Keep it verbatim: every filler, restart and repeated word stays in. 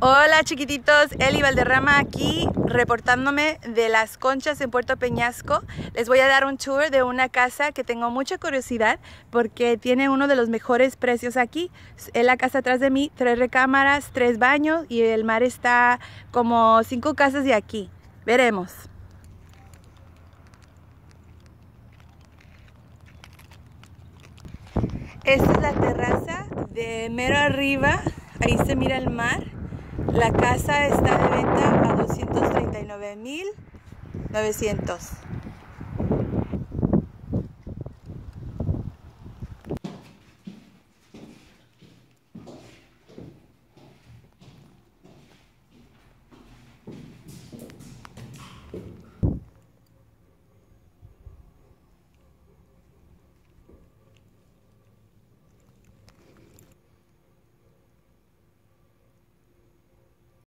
Hola chiquititos, Eli Valderrama aquí reportándome de Las Conchas en Puerto Peñasco. Les voy a dar un tour de una casa que tengo mucha curiosidad porque tiene uno de los mejores precios aquí. Es la casa atrás de mí, tres recámaras, tres baños y el mar está como cinco casas de aquí. Veremos. Esta es la terraza de mero arriba, ahí se mira el mar. La casa está de venta a doscientos treinta y nueve mil novecientos.